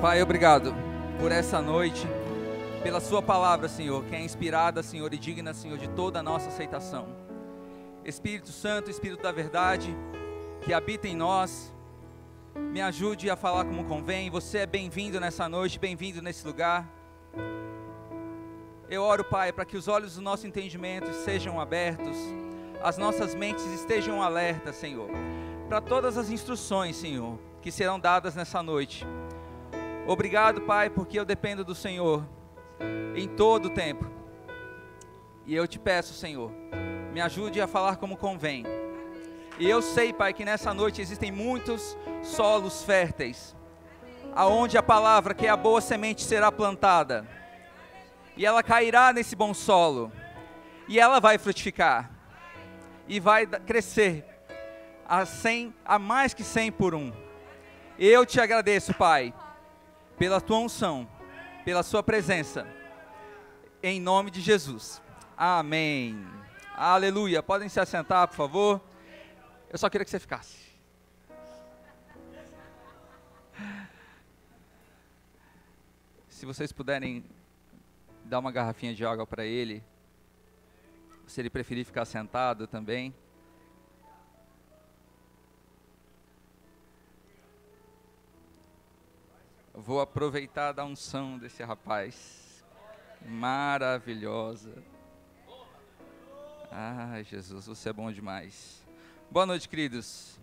Pai, obrigado por essa noite, pela sua palavra, Senhor, que é inspirada, Senhor, e digna, Senhor, de toda a nossa aceitação. Espírito Santo, Espírito da Verdade, que habita em nós, me ajude a falar como convém. Você é bem-vindo nessa noite, bem-vindo nesse lugar. Eu oro, Pai, para que os olhos do nosso entendimento sejam abertos, as nossas mentes estejam alertas, Senhor, para todas as instruções, Senhor, que serão dadas nessa noite. Obrigado, Pai, porque eu dependo do Senhor em todo o tempo. E eu te peço, Senhor, me ajude a falar como convém. E eu sei, Pai, que nessa noite existem muitos solos férteis, aonde a palavra, que é a boa semente, será plantada. E ela cairá nesse bom solo, e ela vai frutificar, e vai crescer a mais que 100 por um. Eu te agradeço, Pai, pela tua unção, pela sua presença, em nome de Jesus, amém, aleluia. Podem se assentar, por favor. Eu só queria que você ficasse. Se vocês puderem dá uma garrafinha de água para ele, se ele preferir ficar sentado também. Vou aproveitar da unção desse rapaz, maravilhosa. Ai, Jesus, você é bom demais. Boa noite, queridos.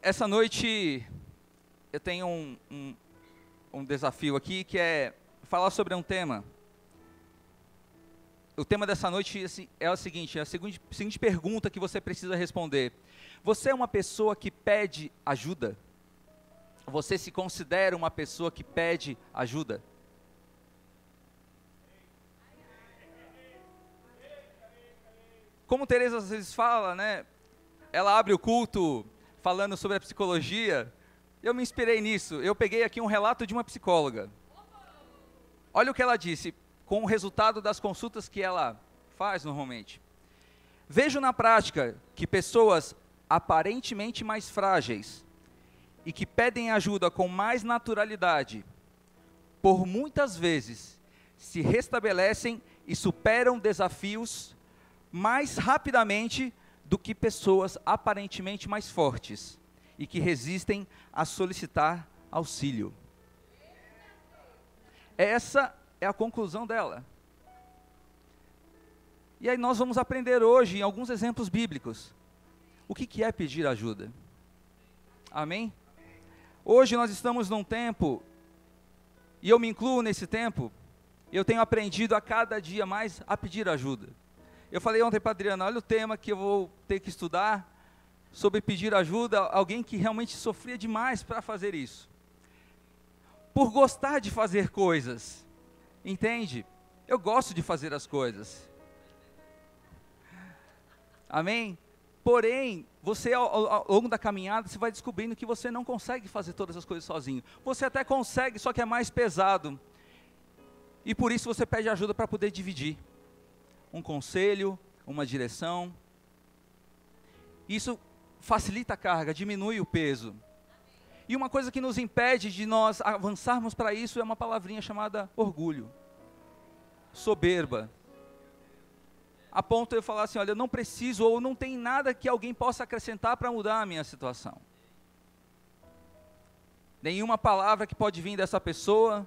Essa noite eu tenho um desafio aqui, que é falar sobre um tema. O tema dessa noite é o seguinte, é a seguinte pergunta que você precisa responder: você é uma pessoa que pede ajuda? Você se considera uma pessoa que pede ajuda? Como Teresa às vezes fala, né? Ela abre o culto falando sobre a psicologia. Eu me inspirei nisso. Eu peguei aqui um relato de uma psicóloga. Olha o que ela disse, com o resultado das consultas que ela faz normalmente. Vejo na prática que pessoas aparentemente mais frágeis e que pedem ajuda com mais naturalidade, por muitas vezes se restabelecem e superam desafios mais rapidamente do que pessoas aparentemente mais fortes e que resistem a solicitar auxílio. Essa é a conclusão dela. E aí nós vamos aprender hoje, em alguns exemplos bíblicos, o que é pedir ajuda. Amém? Hoje nós estamos num tempo, e eu me incluo nesse tempo, eu tenho aprendido a cada dia mais a pedir ajuda. Eu falei ontem para a Adriana, olha o tema que eu vou ter que estudar, sobre pedir ajuda, alguém que realmente sofria demais para fazer isso. Por gostar de fazer coisas, entende? Eu gosto de fazer as coisas, amém? Porém, você ao longo da caminhada, você vai descobrindo que você não consegue fazer todas as coisas sozinho. Você até consegue, só que é mais pesado, e por isso você pede ajuda para poder dividir, um conselho, uma direção. Isso facilita a carga, diminui o peso. E uma coisa que nos impede de nós avançarmos para isso é uma palavrinha chamada orgulho, soberba. A ponto de eu falar assim, olha, eu não preciso ou não tem nada que alguém possa acrescentar para mudar a minha situação. Nenhuma palavra que pode vir dessa pessoa.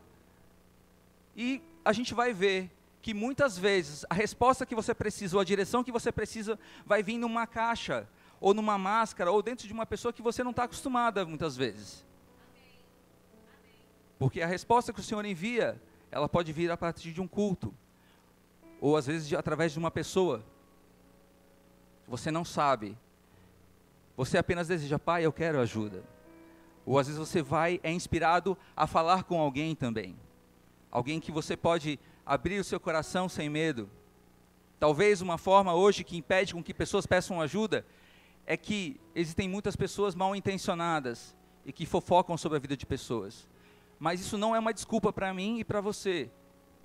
E a gente vai ver que muitas vezes a resposta que você precisa ou a direção que você precisa vai vir numa caixa, ou numa máscara, ou dentro de uma pessoa que você não está acostumada muitas vezes. Amém. Amém. Porque a resposta que o Senhor envia, ela pode vir a partir de um culto, ou às vezes através de uma pessoa. Você não sabe, você apenas deseja, Pai, eu quero ajuda. Ou às vezes você é inspirado a falar com alguém também, alguém que você pode abrir o seu coração sem medo. Talvez uma forma hoje que impede com que pessoas peçam ajuda, é que existem muitas pessoas mal intencionadas e que fofocam sobre a vida de pessoas. Mas isso não é uma desculpa para mim e para você,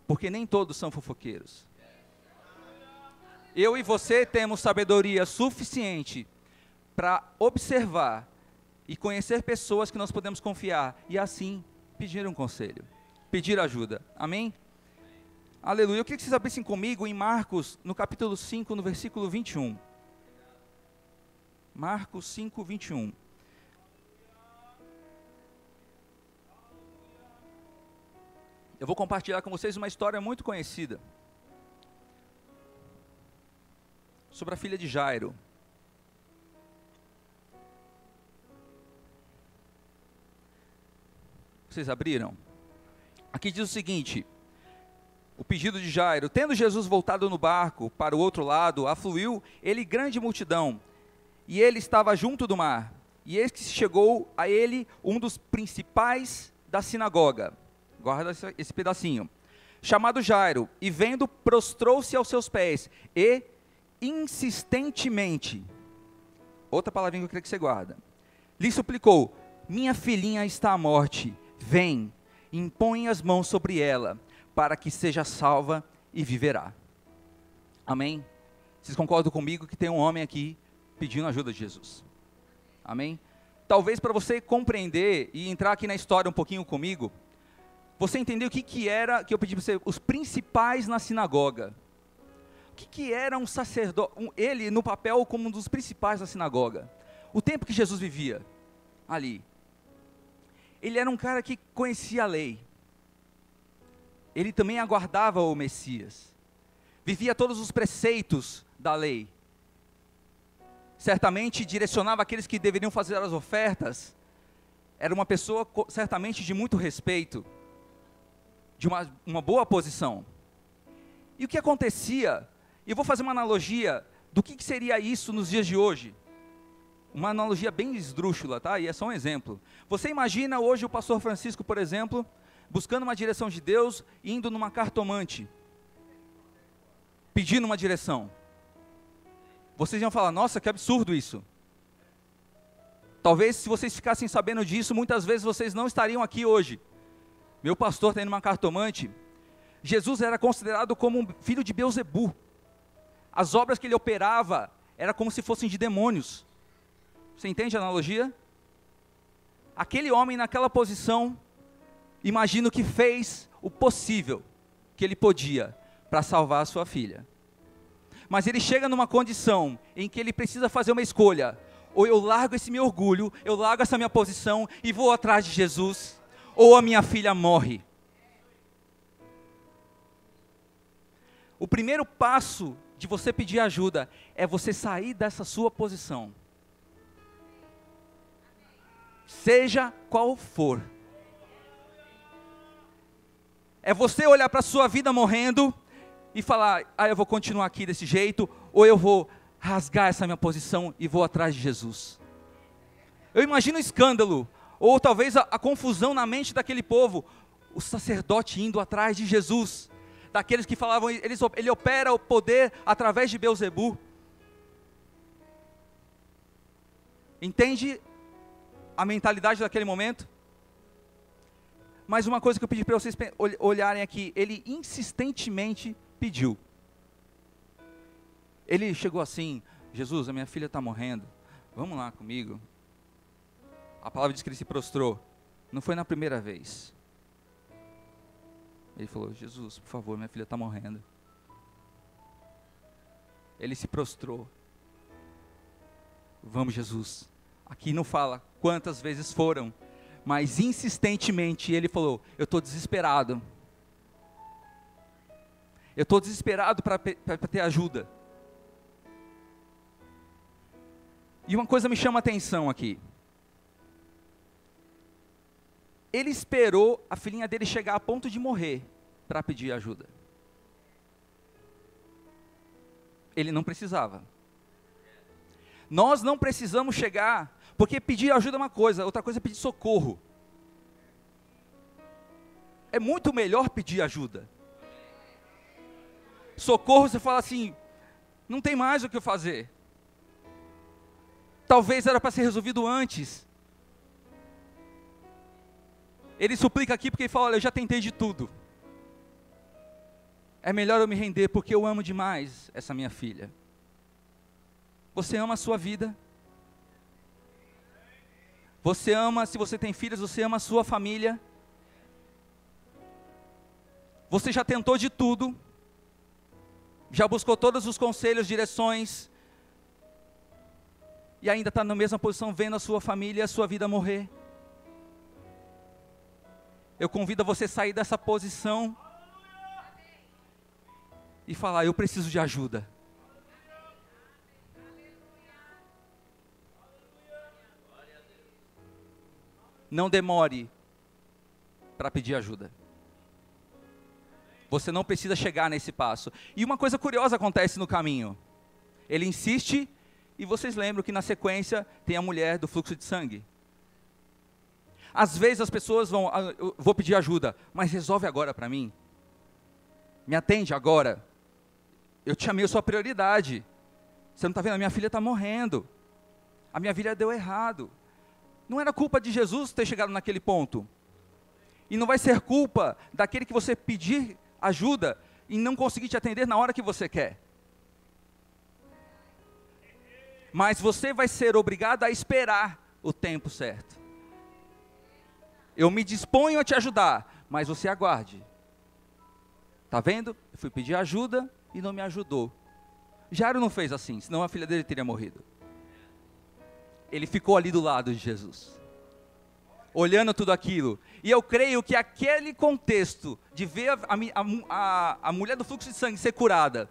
porque nem todos são fofoqueiros. Eu e você temos sabedoria suficiente para observar e conhecer pessoas que nós podemos confiar, e assim pedir um conselho, pedir ajuda, amém? Aleluia, eu queria que vocês abrissem comigo em Marcos, no capítulo 5, no versículo 21, Marcos 5, 21, eu vou compartilhar com vocês uma história muito conhecida, sobre a filha de Jairo. Vocês abriram? Aqui diz o seguinte, o pedido de Jairo, tendo Jesus voltado no barco para o outro lado, afluiu ele grande multidão, e ele estava junto do mar, e eis que chegou a ele um dos principais da sinagoga, guarda esse pedacinho, chamado Jairo, e vendo, prostrou-se aos seus pés, e insistentemente, outra palavrinha que eu queria que você guarda, lhe suplicou, minha filhinha está à morte, vem, impõe as mãos sobre ela, para que seja salva e viverá, amém? Vocês concordam comigo que tem um homem aqui, pedindo ajuda de Jesus, amém? Talvez para você compreender, e entrar aqui na história um pouquinho comigo, você entendeu o que era, que eu pedi para você, os principais na sinagoga, que era um sacerdote, ele no papel como um dos principais da sinagoga, o tempo que Jesus vivia ali, ele era um cara que conhecia a lei, ele também aguardava o Messias, vivia todos os preceitos da lei, certamente direcionava aqueles que deveriam fazer as ofertas, era uma pessoa certamente de muito respeito, de uma boa posição, e o que acontecia... Eu vou fazer uma analogia do que seria isso nos dias de hoje. Uma analogia bem esdrúxula, tá? E é só um exemplo. Você imagina hoje o pastor Francisco, por exemplo, buscando uma direção de Deus, indo numa cartomante, pedindo uma direção. Vocês iam falar, nossa, que absurdo isso. Talvez se vocês ficassem sabendo disso, muitas vezes vocês não estariam aqui hoje. Meu pastor está indo numa cartomante. Jesus era considerado como um filho de Beelzebu. As obras que ele operava, era como se fossem de demônios, você entende a analogia? Aquele homem naquela posição, imagino que fez o possível, que ele podia, para salvar a sua filha, mas ele chega numa condição, em que ele precisa fazer uma escolha, ou eu largo esse meu orgulho, eu largo essa minha posição, e vou atrás de Jesus, ou a minha filha morre. O primeiro passo, de você pedir ajuda, é você sair dessa sua posição, seja qual for, é você olhar para a sua vida morrendo, e falar, ah eu vou continuar aqui desse jeito, ou eu vou rasgar essa minha posição, e vou atrás de Jesus. Eu imagino o escândalo, ou talvez a confusão na mente daquele povo, o sacerdote indo atrás de Jesus, daqueles que falavam, ele opera o poder através de Beelzebu, entende a mentalidade daquele momento? Mas uma coisa que eu pedi para vocês olharem aqui, ele insistentemente pediu, ele chegou assim, Jesus, a minha filha está morrendo, vamos lá comigo, a palavra diz que ele se prostrou, não foi na primeira vez, ele falou, Jesus, por favor, minha filha está morrendo. Ele se prostrou. Vamos, Jesus. Aqui não fala quantas vezes foram, mas insistentemente ele falou, eu estou desesperado. Eu estou desesperado para ter ajuda. E uma coisa me chama a atenção aqui. Ele esperou a filhinha dele chegar a ponto de morrer, para pedir ajuda. Ele não precisava. Nós não precisamos chegar, porque pedir ajuda é uma coisa, outra coisa é pedir socorro. É muito melhor pedir ajuda. Socorro você fala assim, não tem mais o que fazer. Talvez era para ser resolvido antes. Ele suplica aqui porque ele fala, olha, eu já tentei de tudo. É melhor eu me render porque eu amo demais essa minha filha. Você ama a sua vida? Você ama, se você tem filhos, você ama a sua família. Você já tentou de tudo, já buscou todos os conselhos, direções, e ainda está na mesma posição, vendo a sua família e a sua vida morrer. Eu convido a você a sair dessa posição e falar: eu preciso de ajuda. Não demore para pedir ajuda. Você não precisa chegar nesse passo. E uma coisa curiosa acontece no caminho. Ele insiste, e vocês lembram que na sequência tem a mulher do fluxo de sangue. Às vezes as pessoas vão: eu vou pedir ajuda, mas resolve agora para mim. Me atende agora. Eu te amei, eu sou a prioridade. Você não está vendo? A minha filha está morrendo. A minha filha deu errado. Não era culpa de Jesus ter chegado naquele ponto. E não vai ser culpa daquele que você pedir ajuda e não conseguir te atender na hora que você quer. Mas você vai ser obrigado a esperar o tempo certo. Eu me disponho a te ajudar, mas você aguarde. Está vendo? Eu fui pedir ajuda e não me ajudou. Jairo não fez assim, senão a filha dele teria morrido. Ele ficou ali do lado de Jesus, olhando tudo aquilo. E eu creio que aquele contexto de ver a mulher do fluxo de sangue ser curada,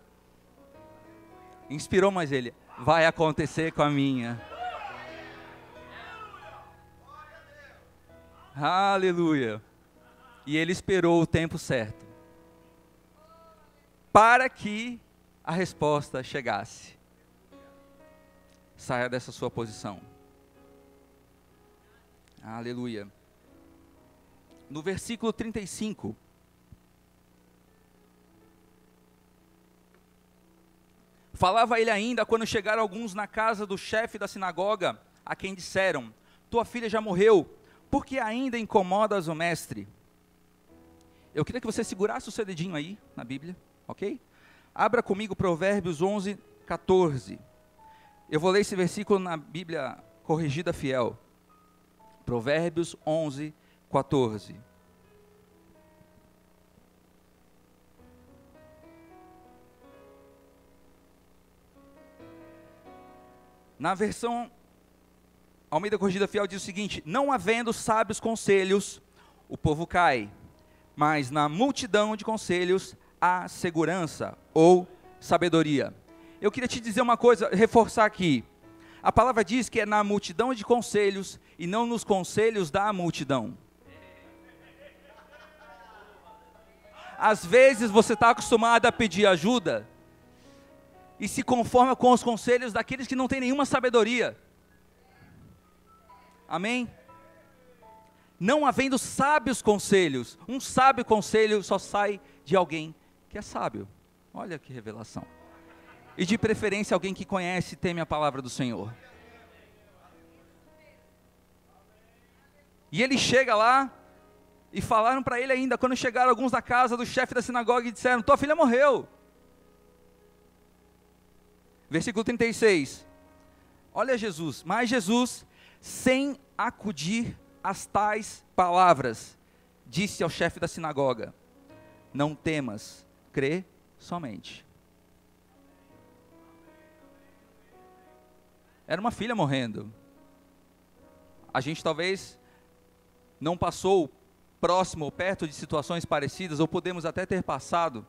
inspirou mais ele: vai acontecer com a minha. Aleluia. E ele esperou o tempo certo, para que a resposta chegasse. Saia dessa sua posição. Aleluia. No versículo 35. Falava ele ainda quando chegaram alguns na casa do chefe da sinagoga, a quem disseram: tua filha já morreu, por que ainda incomodas o mestre? Eu queria que você segurasse o seu dedinho aí, na Bíblia, ok? Abra comigo Provérbios 11, 14. Eu vou ler esse versículo na Bíblia Corrigida Fiel. Provérbios 11, 14. Na versão Almeida Corrigida Fiel diz o seguinte: não havendo sábios conselhos, o povo cai, mas na multidão de conselhos há segurança ou sabedoria. Eu queria te dizer uma coisa, reforçar aqui. A palavra diz que é na multidão de conselhos e não nos conselhos da multidão. Às vezes você está acostumado a pedir ajuda e se conforma com os conselhos daqueles que não têm nenhuma sabedoria. Amém? Não havendo sábios conselhos. Um sábio conselho só sai de alguém que é sábio. Olha que revelação. E de preferência alguém que conhece e teme a palavra do Senhor. E ele chega lá, e falaram para ele ainda, quando chegaram alguns da casa do chefe da sinagoga e disseram: tua filha morreu. Versículo 36. Olha Jesus, mas Jesus, sem acudir às tais palavras, disse ao chefe da sinagoga: não temas, crê somente. Era uma filha morrendo. A gente talvez não passou próximo ou perto de situações parecidas, ou podemos até ter passado.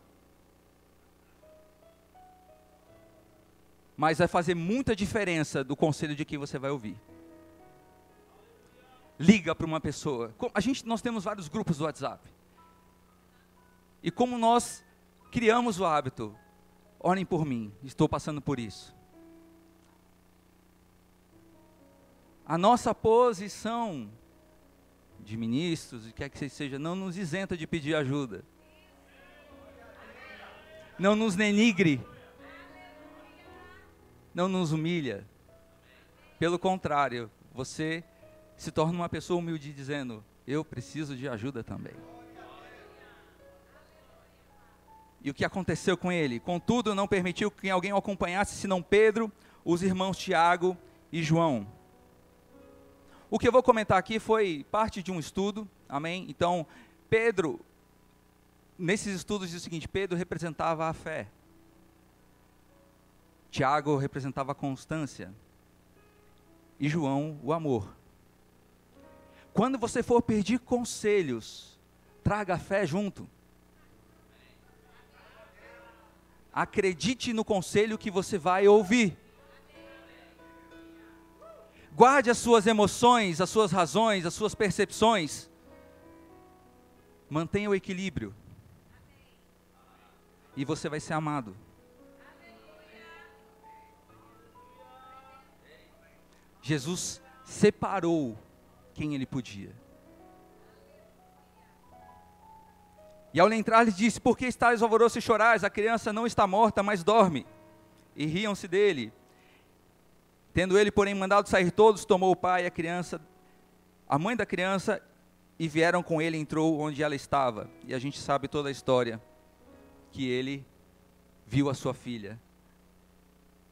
Mas vai fazer muita diferença do conselho de quem você vai ouvir. Liga para uma pessoa. Nós temos vários grupos do WhatsApp. E como nós criamos o hábito: orem por mim, estou passando por isso. A nossa posição de ministros, de quer que seja, não nos isenta de pedir ajuda. Não nos denigre. Não nos humilha. Pelo contrário, você se torna uma pessoa humilde, dizendo: eu preciso de ajuda também. E o que aconteceu com ele? Contudo, não permitiu que alguém o acompanhasse, senão Pedro, os irmãos Tiago e João. O que eu vou comentar aqui foi parte de um estudo, amém? Então, Pedro, nesses estudos diz o seguinte: Pedro representava a fé, Tiago representava a constância e João o amor. Quando você for pedir conselhos, traga a fé junto. Acredite no conselho que você vai ouvir. Guarde as suas emoções, as suas razões, as suas percepções. Mantenha o equilíbrio. E você vai ser amado. Jesus separou quem ele podia. E ao entrar lhe disse: por que estáis alvoroço e chorais? A criança não está morta, mas dorme. E riam-se dele. Tendo ele, porém, mandado sair todos, tomou o pai e a criança, a mãe da criança, e vieram com ele, entrou onde ela estava. E a gente sabe toda a história, que ele viu a sua filha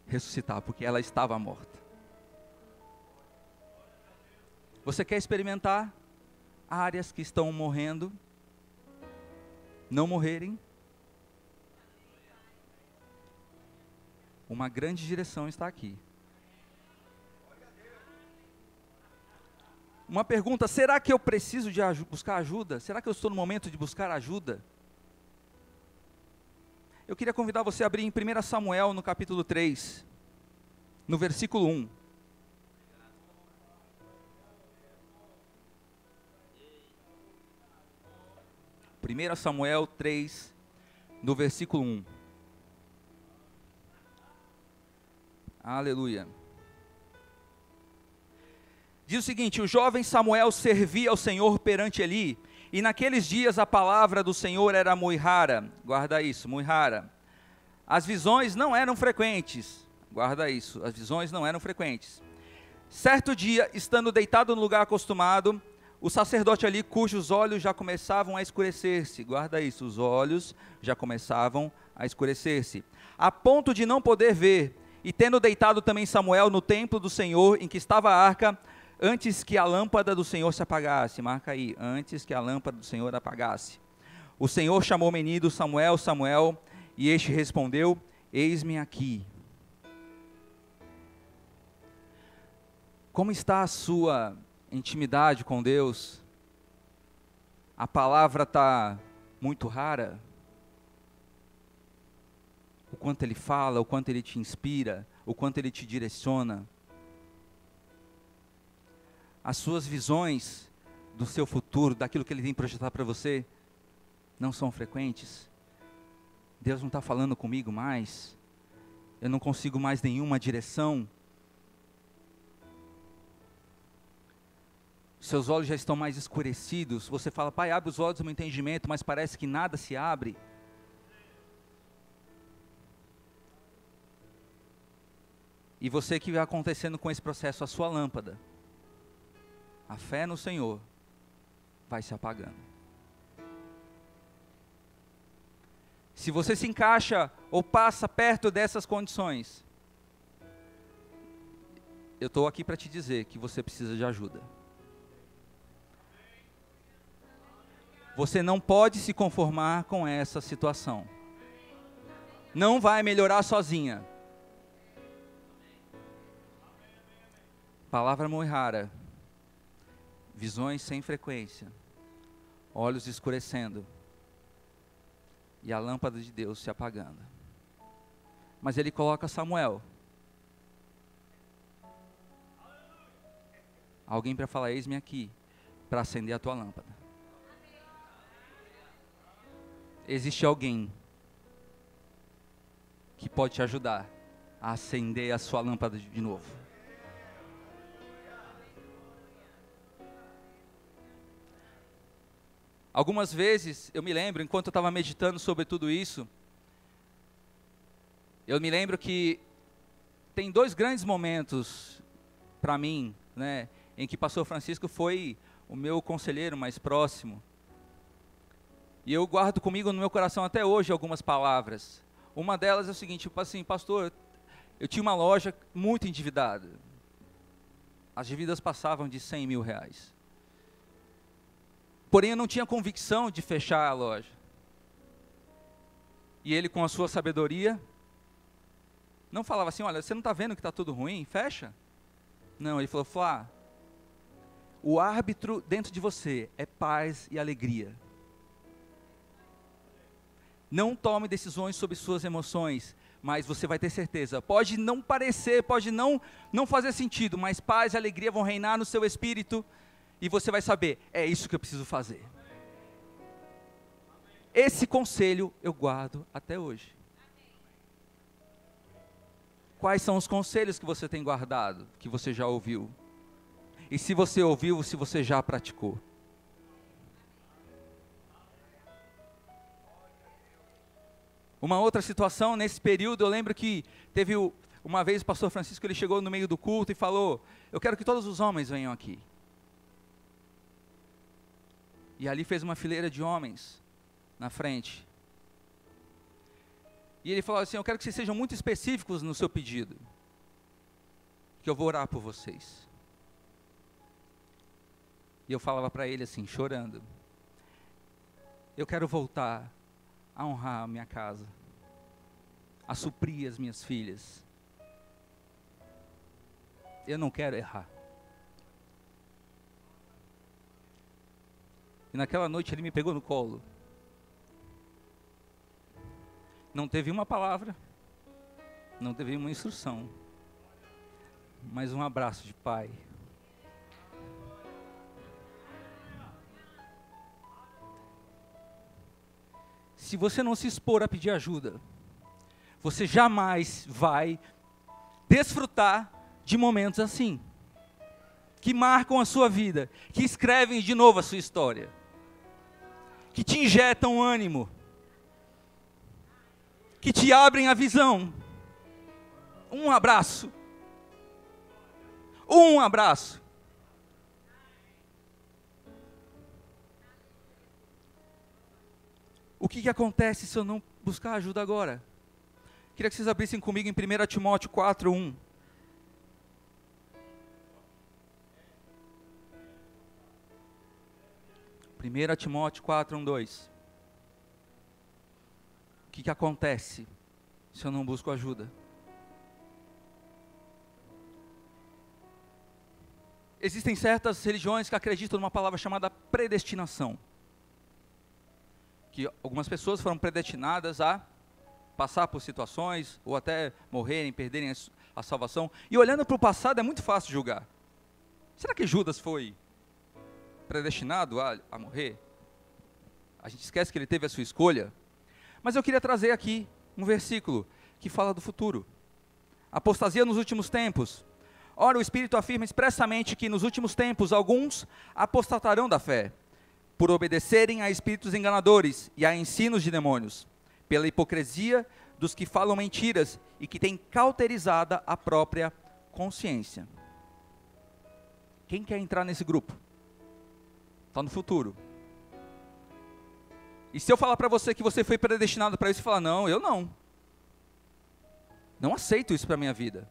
ressuscitar, porque ela estava morta. Você quer experimentar áreas que estão morrendo, não morrerem? Uma grande direção está aqui. Uma pergunta: será que eu preciso de buscar ajuda? Será que eu estou no momento de buscar ajuda? Eu queria convidar você a abrir em 1 Samuel, no capítulo 3, no versículo 1. Aleluia. Diz o seguinte: o jovem Samuel servia ao Senhor perante Eli, e naqueles dias a palavra do Senhor era muito rara. Guarda isso, muito rara. As visões não eram frequentes. Guarda isso, as visões não eram frequentes. Certo dia, estando deitado no lugar acostumado, o sacerdote Eli, cujos olhos já começavam a escurecer-se, guarda isso, os olhos já começavam a escurecer-se, a ponto de não poder ver, e tendo deitado também Samuel no templo do Senhor, em que estava a arca, antes que a lâmpada do Senhor se apagasse, marca aí, antes que a lâmpada do Senhor apagasse, o Senhor chamou o menino: Samuel, Samuel. E este respondeu: eis-me aqui. Como está a sua intimidade com Deus? A palavra está muito rara? O quanto ele fala, o quanto ele te inspira, o quanto ele te direciona? As suas visões do seu futuro, daquilo que ele tem projetado para você, não são frequentes? Deus não está falando comigo mais? Eu não consigo mais nenhuma direção? Seus olhos já estão mais escurecidos? Você fala: Pai, abre os olhos do meu entendimento, mas parece que nada se abre. E você, que vai acontecendo com esse processo? A sua lâmpada, a fé no Senhor, vai se apagando. Se você se encaixa ou passa perto dessas condições, eu estou aqui para te dizer que você precisa de ajuda. Você não pode se conformar com essa situação. Não vai melhorar sozinha. Palavra muito rara. Visões sem frequência, olhos escurecendo, e a lâmpada de Deus se apagando. Mas ele coloca Samuel, alguém para falar: eis-me aqui, para acender a tua lâmpada. Existe alguém que pode te ajudar a acender a sua lâmpada de novo. Algumas vezes, eu me lembro, enquanto eu estava meditando sobre tudo isso, eu me lembro que tem dois grandes momentos para mim, né, em que pastor Francisco foi o meu conselheiro mais próximo. E eu guardo comigo no meu coração até hoje algumas palavras. Uma delas é o seguinte, tipo assim: pastor, eu tinha uma loja muito endividada. As dívidas passavam de 100 mil reais. Porém, eu não tinha convicção de fechar a loja. E ele, com a sua sabedoria, não falava assim, olha, você não está vendo que está tudo ruim? Fecha. Não, ele falou, Flá, o árbitro dentro de você é paz e alegria. Não tome decisões sobre suas emoções, mas você vai ter certeza. Pode não parecer, pode não fazer sentido, mas paz e alegria vão reinar no seu espírito e você vai saber, é isso que eu preciso fazer. Esse conselho eu guardo até hoje. Quais são os conselhos que você tem guardado, que você já ouviu? E se você ouviu, se você já praticou? Uma outra situação, nesse período, eu lembro que teve uma vez o pastor Francisco, ele chegou no meio do culto e falou, eu quero que todos os homens venham aqui. E ali fez uma fileira de homens na frente. E ele falou assim, eu quero que vocês sejam muito específicos no seu pedido, que eu vou orar por vocês. E eu falava para ele assim, chorando, eu quero voltar a honrar a minha casa, a suprir as minhas filhas. Eu não quero errar. E naquela noite ele me pegou no colo. Não teve uma palavra, não teve uma instrução, mas um abraço de pai. Se você não se expor a pedir ajuda, você jamais vai desfrutar de momentos assim, que marcam a sua vida, que escrevem de novo a sua história, que te injetam ânimo, que te abrem a visão. Um abraço. Um abraço. O que acontece se eu não buscar ajuda agora? Queria que vocês abrissem comigo em 1 Timóteo 4:1. O que acontece se eu não busco ajuda? Existem certas religiões que acreditam numa palavra chamada predestinação. Que algumas pessoas foram predestinadas a passar por situações, ou até morrerem, perderem a salvação. E olhando para o passado é muito fácil julgar. Será que Judas foi predestinado a morrer? A gente esquece que ele teve a sua escolha. Mas eu queria trazer aqui um versículo que fala do futuro. Apostasia nos últimos tempos. Ora, o Espírito afirma expressamente que nos últimos tempos alguns apostatarão da fé, por obedecerem a espíritos enganadores e a ensinos de demônios, pela hipocrisia dos que falam mentiras e que têm cauterizada a própria consciência. Quem quer entrar nesse grupo? Está no futuro. E se eu falar para você que você foi predestinado para isso, você fala, não, eu não. Não aceito isso para a minha vida.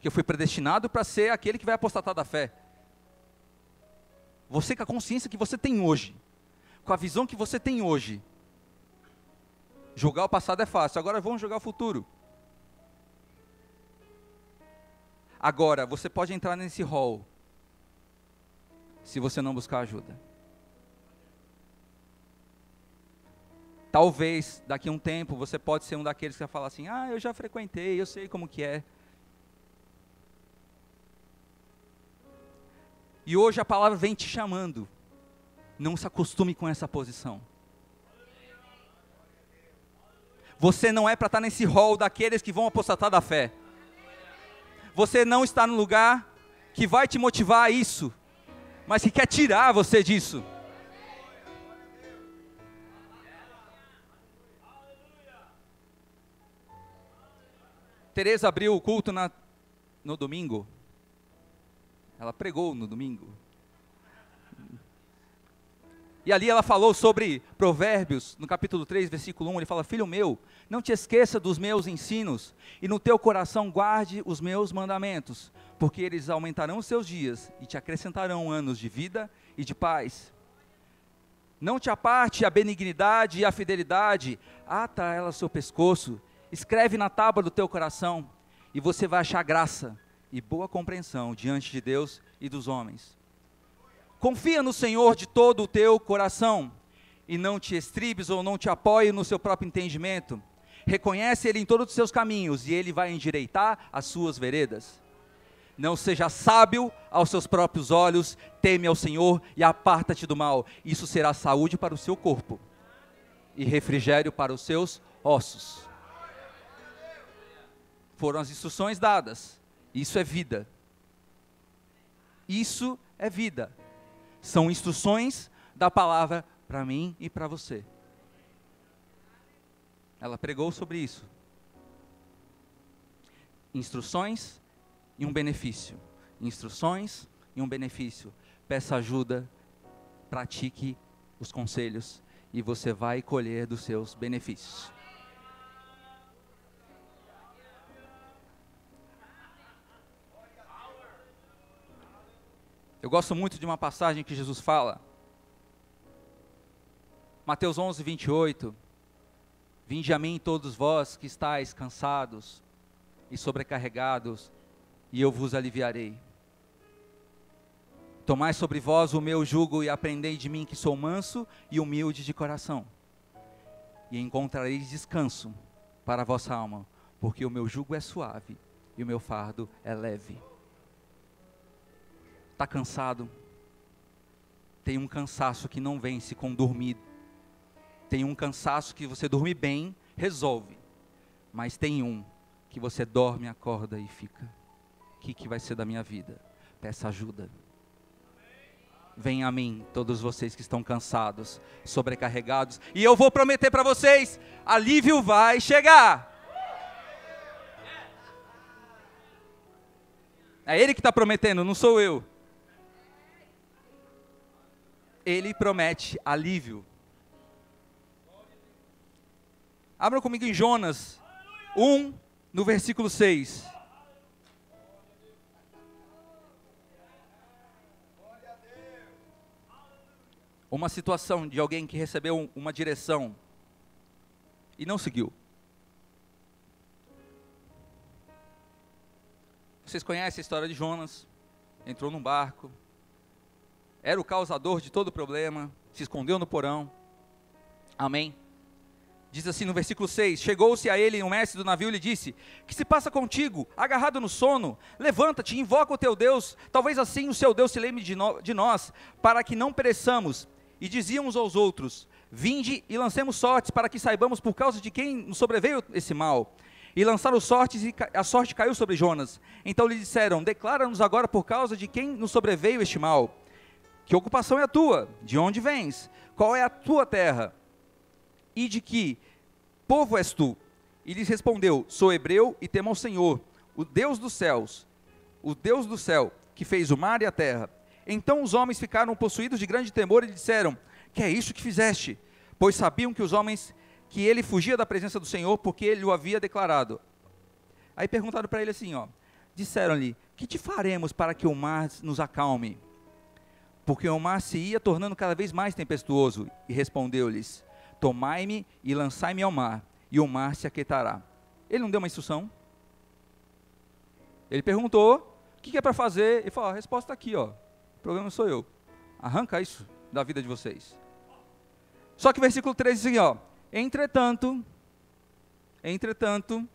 Que eu fui predestinado para ser aquele que vai apostatar da fé. Você com a consciência que você tem hoje, com a visão que você tem hoje. Julgar o passado é fácil, agora vamos julgar o futuro. Agora, você pode entrar nesse hall, se você não buscar ajuda. Talvez, daqui a um tempo, você pode ser um daqueles que vai falar assim, ah, eu já frequentei, eu sei como que é. E hoje a palavra vem te chamando. Não se acostume com essa posição. Você não é para estar nesse hall daqueles que vão apostatar da fé. Você não está no lugar que vai te motivar a isso, mas que quer tirar você disso. Tereza abriu o culto no domingo. Ela pregou no domingo. E ali ela falou sobre Provérbios, no capítulo 3, versículo 1, ele fala: filho meu, não te esqueça dos meus ensinos, e no teu coração guarde os meus mandamentos, porque eles aumentarão os seus dias, e te acrescentarão anos de vida e de paz. Não te aparte a benignidade e a fidelidade, ata ela ao seu pescoço, escreve na tábua do teu coração, e você vai achar graça e boa compreensão diante de Deus e dos homens. Confia no Senhor de todo o teu coração, e não te estribes ou não te apoie no seu próprio entendimento. Reconhece Ele em todos os seus caminhos, e Ele vai endireitar as suas veredas. Não seja sábio aos seus próprios olhos, teme ao Senhor e aparta-te do mal. Isso será saúde para o seu corpo, e refrigério para os seus ossos. Foram as instruções dadas. Isso é vida. Isso é vida. São instruções da palavra para mim e para você. Ela pregou sobre isso. Instruções e um benefício. Instruções e um benefício. Peça ajuda, pratique os conselhos e você vai colher dos seus benefícios. Eu gosto muito de uma passagem que Jesus fala, Mateus 11, 28, vinde a mim todos vós que estáis cansados e sobrecarregados, e eu vos aliviarei. Tomai sobre vós o meu jugo e aprendei de mim que sou manso e humilde de coração, e encontrareis descanso para a vossa alma, porque o meu jugo é suave e o meu fardo é leve. Está cansado, tem um cansaço que não vence com dormir, tem um cansaço que você dorme bem, resolve, mas tem um que você dorme, acorda e fica, o que vai ser da minha vida? Peça ajuda. Venham a mim todos vocês que estão cansados, sobrecarregados, e eu vou prometer para vocês, alívio vai chegar. É Ele que está prometendo, não sou eu. Ele promete alívio. Abra comigo em Jonas 1, no versículo 6. Uma situação de alguém que recebeu uma direção e não seguiu. Vocês conhecem a história de Jonas? Entrou num barco, era o causador de todo o problema, se escondeu no porão, amém? Diz assim no versículo 6, chegou-se a ele o mestre do navio e lhe disse, que se passa contigo, agarrado no sono? Levanta-te, invoca o teu Deus, talvez assim o seu Deus se lembre de nós, para que não pereçamos. E diziam uns aos outros, vinde e lancemos sortes, para que saibamos por causa de quem nos sobreveio esse mal. E lançaram sortes, e a sorte caiu sobre Jonas. Então lhe disseram, declara-nos agora por causa de quem nos sobreveio este mal. Que ocupação é a tua? De onde vens? Qual é a tua terra? E de que povo és tu? E lhes respondeu, sou hebreu e temo ao Senhor, o Deus dos céus, o Deus do céu, que fez o mar e a terra. Então os homens ficaram possuídos de grande temor e disseram, que é isso que fizeste? Pois sabiam que os homens... que ele fugia da presença do Senhor, porque ele o havia declarado. Aí perguntaram para ele assim, ó, disseram-lhe, que te faremos para que o mar nos acalme? Porque o mar se ia tornando cada vez mais tempestuoso, e respondeu-lhes, tomai-me e lançai-me ao mar, e o mar se aquietará. Ele não deu uma instrução? Ele perguntou, o que é para fazer? Ele falou, a resposta está aqui, ó, o problema sou eu, arranca isso da vida de vocês. Só que o versículo 13 diz assim, ó, Entretanto,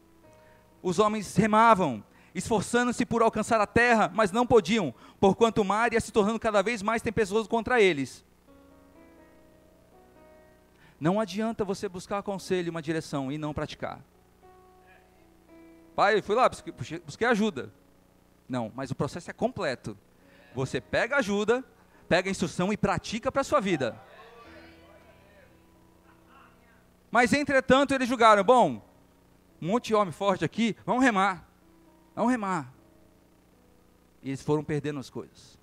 os homens remavam, esforçando-se por alcançar a terra, mas não podiam, porquanto o mar ia se tornando cada vez mais tempestuoso contra eles. Não adianta você buscar conselho, uma direção e não praticar. Pai, eu fui lá, busquei ajuda. Não, mas o processo é completo. Você pega ajuda, pega a instrução e pratica para a sua vida. Mas entretanto eles julgaram, bom, um monte de homem forte aqui, vamos remar. E eles foram perdendo as coisas.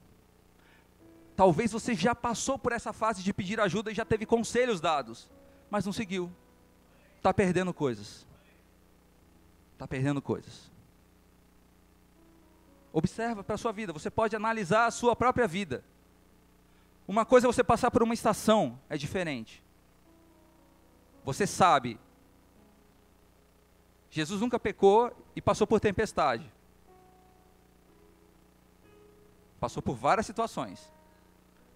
Talvez você já passou por essa fase de pedir ajuda e já teve conselhos dados, mas não seguiu. Está perdendo coisas. Está perdendo coisas. Observa para a sua vida, você pode analisar a sua própria vida. Uma coisa é você passar por uma estação, é diferente. Você sabe. Jesus nunca pecou e passou por tempestade. Passou por várias situações.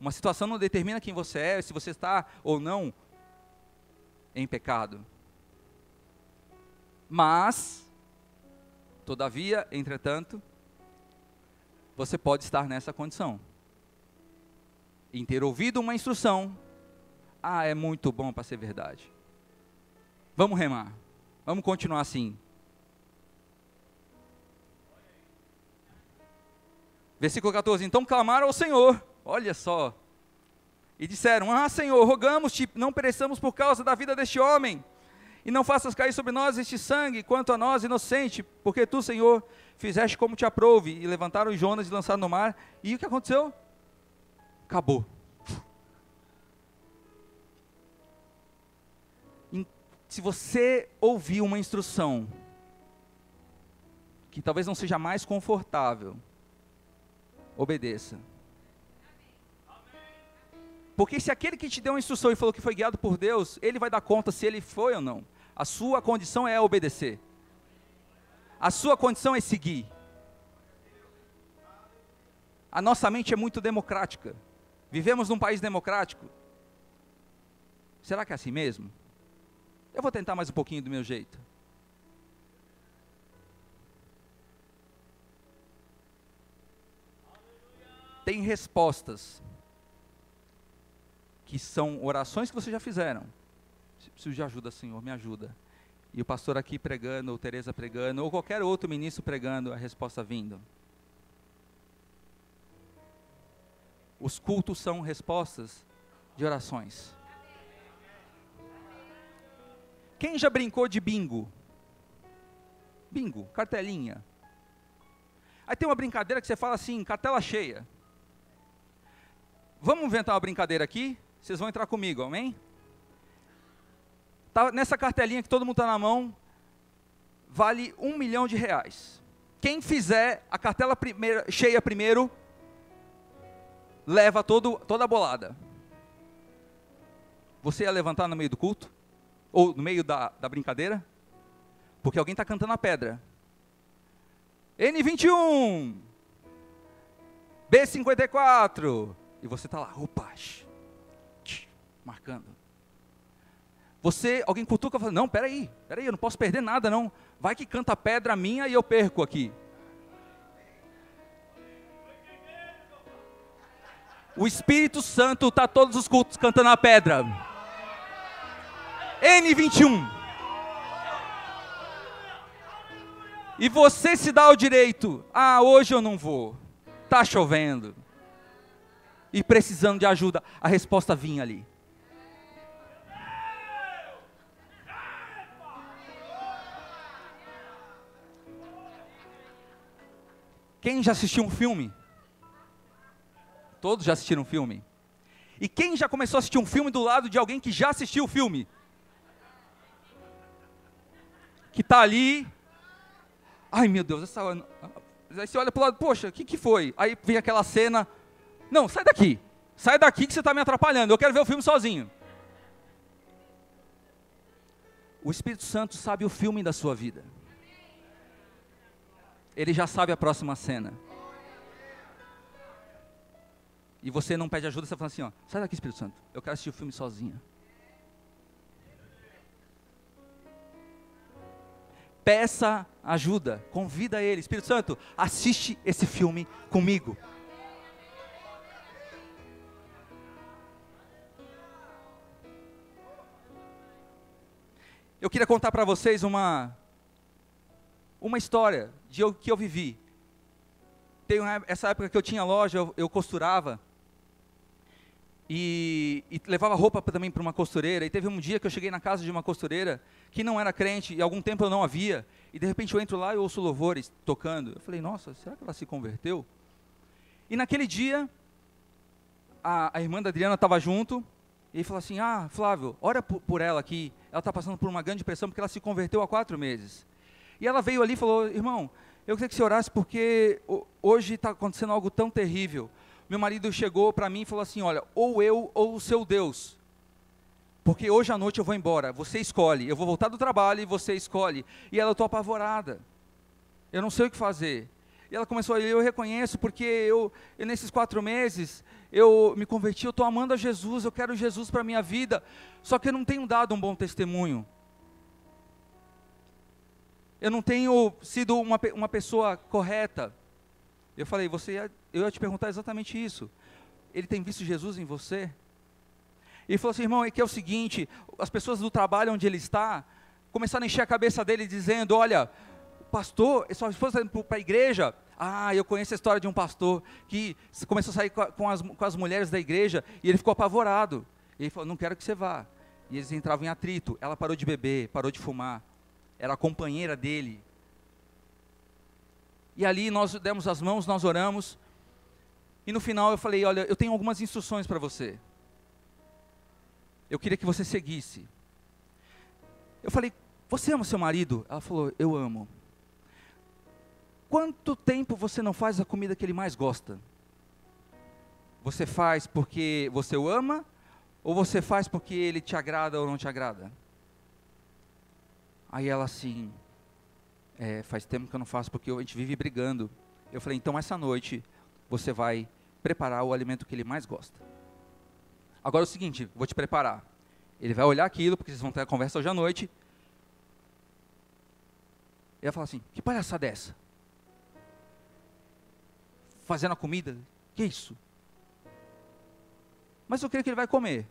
Uma situação não determina quem você é, se você está ou não em pecado. Mas, todavia, entretanto, você pode estar nessa condição. Em ter ouvido uma instrução, ah, é muito bom para ser verdade. Vamos remar, vamos continuar assim. Versículo 14, então clamaram ao Senhor, olha só, e disseram, ah Senhor, rogamos-te, não pereçamos por causa da vida deste homem, e não faças cair sobre nós este sangue, quanto a nós inocente, porque tu Senhor, fizeste como te aprouve, e levantaram Jonas e lançaram no mar, e o que aconteceu? Acabou. Se você ouvir uma instrução, que talvez não seja mais confortável, obedeça. Porque se aquele que te deu uma instrução e falou que foi guiado por Deus, ele vai dar conta se ele foi ou não. A sua condição é obedecer. A sua condição é seguir. A nossa mente é muito democrática. Vivemos num país democrático. Será que é assim mesmo? Eu vou tentar mais um pouquinho do meu jeito. Tem respostas, que são orações que vocês já fizeram, se preciso de ajuda Senhor, me ajuda, e o pastor aqui pregando, ou Teresa pregando, ou qualquer outro ministro pregando, a resposta vindo. Os cultos são respostas de orações. Quem já brincou de bingo? Bingo, cartelinha. Aí tem uma brincadeira que você fala assim, cartela cheia. Vamos inventar uma brincadeira aqui? Vocês vão entrar comigo, amém? Tá nessa cartelinha que todo mundo está na mão, vale R$1 milhão. Quem fizer a cartela cheia primeiro, leva toda a bolada. Você ia levantar no meio do culto? Ou no meio da brincadeira? Porque alguém está cantando a pedra. N21, B54... E você está lá, opa, marcando. Você, alguém cutuca e fala, não, peraí, eu não posso perder nada não. Vai que canta a pedra minha e eu perco aqui. O Espírito Santo está todos os cultos cantando a pedra. N21. E você se dá o direito, ah, hoje eu não vou, está chovendo. E precisando de ajuda, a resposta vinha ali. Quem já assistiu um filme? Todos já assistiram um filme. E quem já começou a assistir um filme do lado de alguém que já assistiu o filme? Que está ali. Ai meu Deus, essa... Aí você olha para o lado, poxa, o que foi? Aí vem aquela cena... Não, sai daqui que você está me atrapalhando, eu quero ver o filme sozinho. O Espírito Santo sabe o filme da sua vida. Ele já sabe a próxima cena. E você não pede ajuda, você fala assim, ó, sai daqui Espírito Santo, eu quero assistir o filme sozinho. Peça ajuda, convida ele, Espírito Santo, assiste esse filme comigo. Eu queria contar para vocês uma história que eu vivi. Tem essa época que eu tinha loja, eu costurava. E levava roupa também para uma costureira. E teve um dia que eu cheguei na casa de uma costureira, que não era crente, e há algum tempo eu não a via. E de repente eu entro lá e ouço louvores tocando. Eu falei, nossa, será que ela se converteu? E naquele dia, a irmã da Adriana estava junto, e falou assim, ah, Flávio, ora por ela aqui, ela está passando por uma grande depressão, porque ela se converteu há 4 meses. E ela veio ali e falou, irmão, eu queria que você orasse, porque hoje está acontecendo algo tão terrível. Meu marido chegou para mim e falou assim, olha, ou eu ou o seu Deus, porque hoje à noite eu vou embora, você escolhe, eu vou voltar do trabalho e você escolhe. E ela, eu estou apavorada, eu não sei o que fazer. E ela começou a dizer, eu reconheço, porque eu nesses 4 meses, eu me converti, eu estou amando a Jesus, eu quero Jesus para a minha vida, só que eu não tenho dado um bom testemunho. Eu não tenho sido uma pessoa correta. Eu falei, eu ia te perguntar exatamente isso. Ele tem visto Jesus em você? E ele falou assim, irmão, é que é o seguinte, as pessoas do trabalho onde ele está, começaram a encher a cabeça dele dizendo, olha, pastor, sua esposa está indo para a igreja? Ah, eu conheço a história de um pastor que começou a sair com as mulheres da igreja e ele ficou apavorado. E ele falou, não quero que você vá. E eles entravam em atrito. Ela parou de beber, parou de fumar. Era a companheira dele. E ali nós demos as mãos, nós oramos. E no final eu falei, olha, eu tenho algumas instruções para você. Eu queria que você seguisse. Eu falei, você ama seu marido? Ela falou, eu amo. Quanto tempo você não faz a comida que ele mais gosta? Você faz porque você o ama? Ou você faz porque ele te agrada ou não te agrada? Aí ela assim, faz tempo que eu não faço porque a gente vive brigando. Eu falei, então essa noite você vai preparar o alimento que ele mais gosta. Agora é o seguinte, vou te preparar. Ele vai olhar aquilo, porque vocês vão ter a conversa hoje à noite. E ela fala assim, que palhaçada é essa? Fazendo a comida, que isso? Mas eu creio que ele vai comer,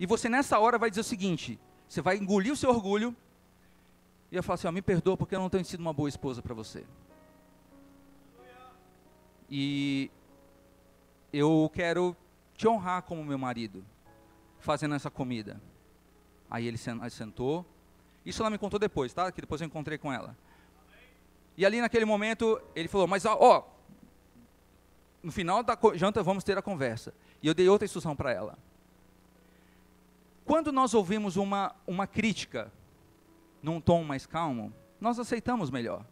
e você nessa hora vai dizer o seguinte, você vai engolir o seu orgulho, e eu falo assim, ó, me perdoa porque eu não tenho sido uma boa esposa para você, e eu quero te honrar como meu marido, fazendo essa comida. Aí ele sentou, isso ela me contou depois, tá? Que depois eu encontrei com ela, e ali naquele momento, ele falou, mas ó, no final da janta vamos ter a conversa. E eu dei outra instrução para ela. Quando nós ouvimos uma crítica, num tom mais calmo, nós aceitamos melhor.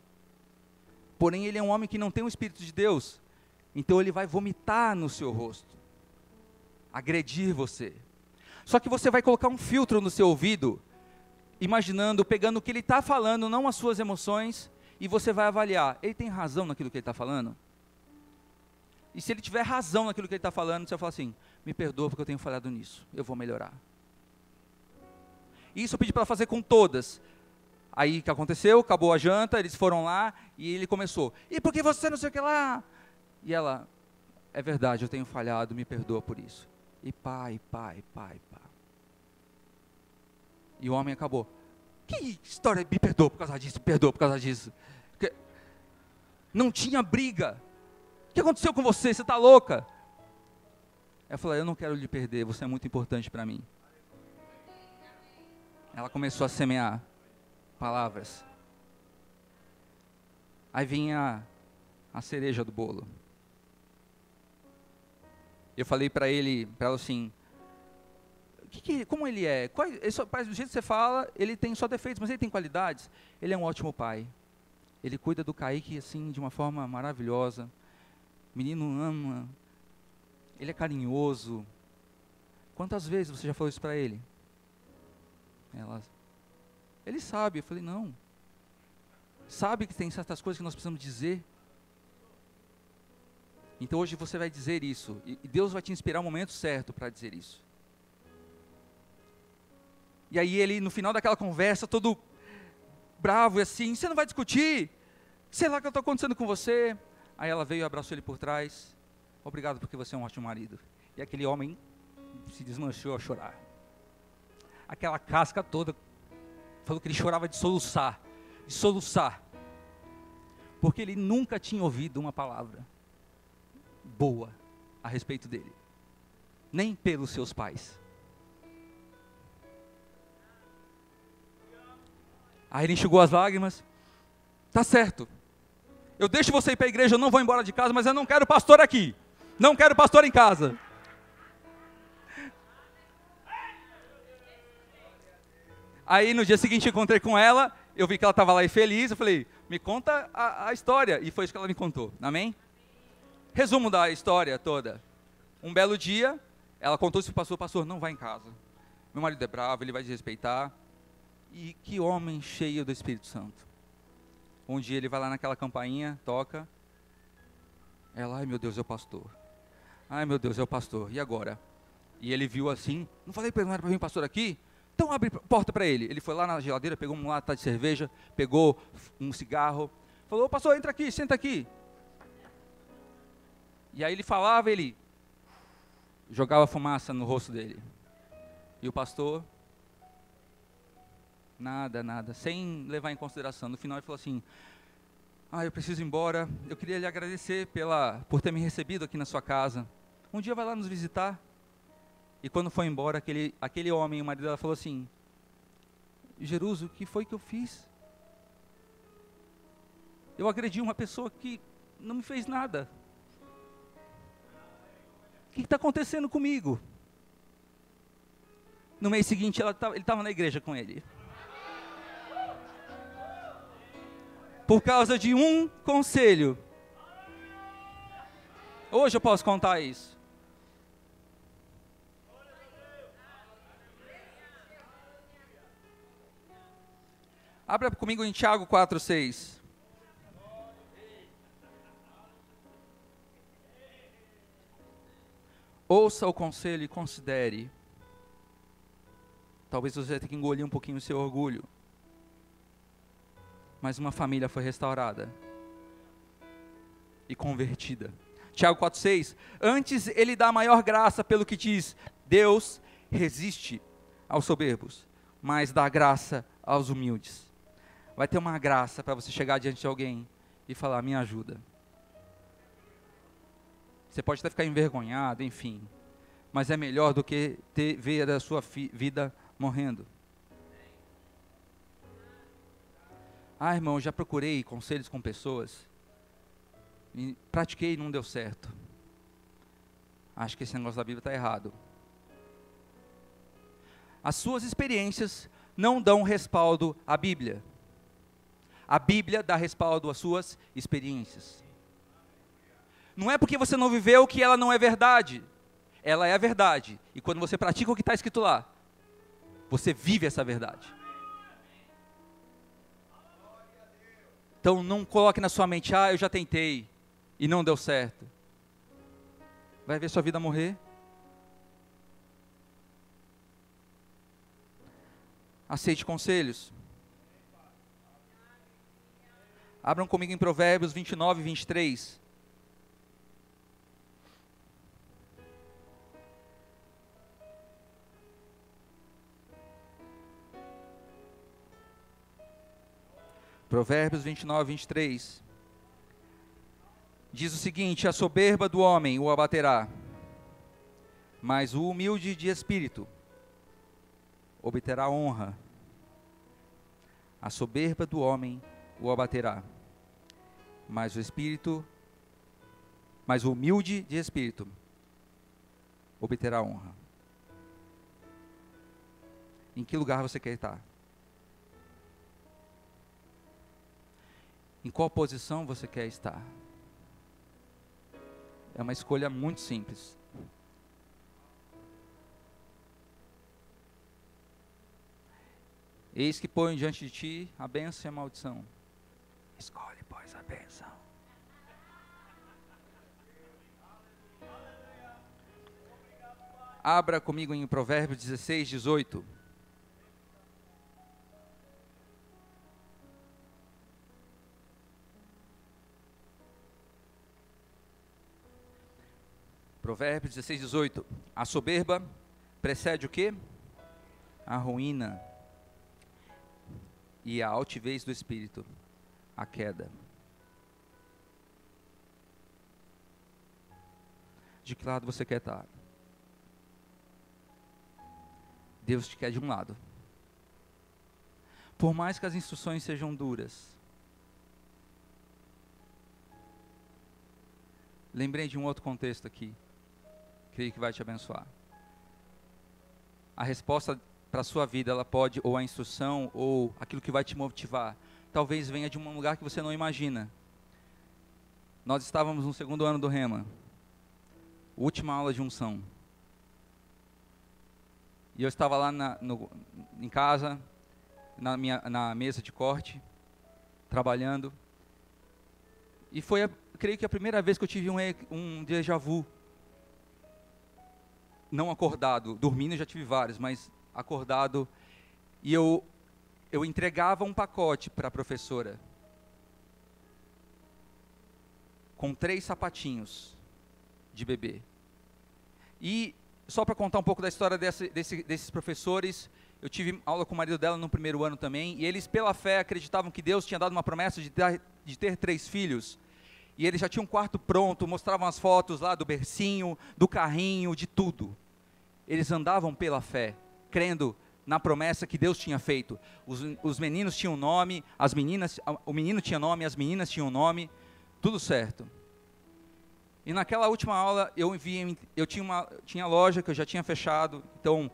Porém, ele é um homem que não tem o Espírito de Deus. Então ele vai vomitar no seu rosto. Agredir você. Só que você vai colocar um filtro no seu ouvido, imaginando, pegando o que ele está falando, não as suas emoções, e você vai avaliar, ele tem razão naquilo que ele está falando? E se ele tiver razão naquilo que ele está falando, você vai falar assim, me perdoa porque eu tenho falhado nisso, eu vou melhorar. Isso eu pedi para ela fazer com todas. Aí o que aconteceu? Acabou a janta, eles foram lá e ele começou, e por que você não sei o que lá? E ela, é verdade, eu tenho falhado, me perdoa por isso. E pá, e pá, e pá, e pá. E o homem acabou, que história, me perdoa por causa disso, me perdoa por causa disso. Não tinha briga. O que aconteceu com você? Você está louca? Ela falou, eu não quero lhe perder, você é muito importante para mim. Ela começou a semear palavras. Aí vinha a cereja do bolo. Eu falei para ela assim, como ele é? Do jeito que você fala, ele tem só defeitos, mas ele tem qualidades. Ele é um ótimo pai. Ele cuida do Kaique assim, de uma forma maravilhosa. Menino ama, ele é carinhoso. Quantas vezes você já falou isso para ele? Ele sabe. Eu falei, não. Sabe que tem certas coisas que nós precisamos dizer. Então hoje você vai dizer isso. E Deus vai te inspirar o momento certo para dizer isso. E aí ele, no final daquela conversa, todo bravo e assim, você não vai discutir? Sei lá o que está acontecendo com você. Aí ela veio e abraçou ele por trás. Obrigado porque você é um ótimo marido. E aquele homem se desmanchou a chorar. Aquela casca toda, falou que ele chorava de soluçar. De soluçar. Porque ele nunca tinha ouvido uma palavra boa a respeito dele. Nem pelos seus pais. Aí ele enxugou as lágrimas. Tá certo. Eu deixo você ir para a igreja, eu não vou embora de casa, mas eu não quero pastor aqui. Não quero pastor em casa. Aí no dia seguinte eu encontrei com ela, eu vi que ela estava lá e feliz, eu falei, me conta a história. E foi isso que ela me contou, amém? Resumo da história toda. Um belo dia, ela contou isso para o pastor, pastor, não vai em casa. Meu marido é bravo, ele vai desrespeitar. E que homem cheio do Espírito Santo. Um dia ele vai lá naquela campainha, toca. Ela, ai meu Deus, é o pastor. Ai meu Deus, é o pastor. E agora? E ele viu assim, não falei para ele, não era para vir pastor aqui? Então abre porta para ele. Ele foi lá na geladeira, pegou um lata de cerveja, pegou um cigarro. Falou, pastor, entra aqui, senta aqui. E aí ele falava, ele jogava fumaça no rosto dele. E o pastor... Nada, sem levar em consideração. No final ele falou assim, eu preciso ir embora, eu queria lhe agradecer por ter me recebido aqui na sua casa. Um dia vai lá nos visitar. E quando foi embora, aquele homem, o marido dela, falou assim, Jeruso, o que foi que eu fiz? Eu agredi uma pessoa que não me fez nada. O que está acontecendo comigo? No mês seguinte, ele estava na igreja com ele. Por causa de um conselho. Hoje eu posso contar isso. Abra comigo em Tiago 4:6. Ouça o conselho e considere. Talvez você tenha que engolir um pouquinho o seu orgulho. Mas uma família foi restaurada e convertida. Tiago 4:6, antes ele dá maior graça pelo que diz, Deus resiste aos soberbos, mas dá graça aos humildes. Vai ter uma graça para você chegar diante de alguém e falar, me ajuda. Você pode até ficar envergonhado, enfim, mas é melhor do que ver a sua vida morrendo. Ah, irmão, já procurei conselhos com pessoas, e pratiquei e não deu certo. Acho que esse negócio da Bíblia está errado. As suas experiências não dão respaldo à Bíblia. A Bíblia dá respaldo às suas experiências. Não é porque você não viveu que ela não é verdade. Ela é a verdade. E quando você pratica o que está escrito lá, você vive essa verdade. Então não coloque na sua mente, eu já tentei e não deu certo. Vai ver sua vida morrer? Aceite conselhos. Abram comigo em Provérbios 29:23. Provérbios 29:23, diz o seguinte, a soberba do homem o abaterá, mas o humilde de espírito obterá honra. A soberba do homem o abaterá, mas o humilde de espírito obterá honra. Em que lugar você quer estar? Em qual posição você quer estar? É uma escolha muito simples. Eis que põe diante de ti a bênção e a maldição. Escolhe, pois, a bênção. Abra comigo em Provérbios 16:18. Provérbios 16:18, a soberba precede o quê? A ruína, e a altivez do espírito, a queda. De que lado você quer estar? Deus te quer de um lado. Por mais que as instruções sejam duras. Lembrei de um outro contexto aqui. Creio que vai te abençoar. A resposta para a sua vida, ela pode, ou a instrução, ou aquilo que vai te motivar, talvez venha de um lugar que você não imagina. Nós estávamos no segundo ano do RHEMA, última aula de unção. E eu estava lá em casa, na mesa de corte, trabalhando. E foi, creio que a primeira vez que eu tive um déjà vu. Não acordado, dormindo eu já tive vários, mas acordado. E eu entregava um pacote para a professora. Com 3 sapatinhos de bebê. E só para contar um pouco da história desses professores, eu tive aula com o marido dela no primeiro ano também, e eles pela fé acreditavam que Deus tinha dado uma promessa de ter 3 filhos. E eles já tinham um quarto pronto, mostravam as fotos lá do bercinho, do carrinho, de tudo. Eles andavam pela fé, crendo na promessa que Deus tinha feito. Os meninos tinham nome, as meninas, o menino tinha nome, as meninas tinham nome, tudo certo. E naquela última aula, eu tinha loja que eu já tinha fechado, então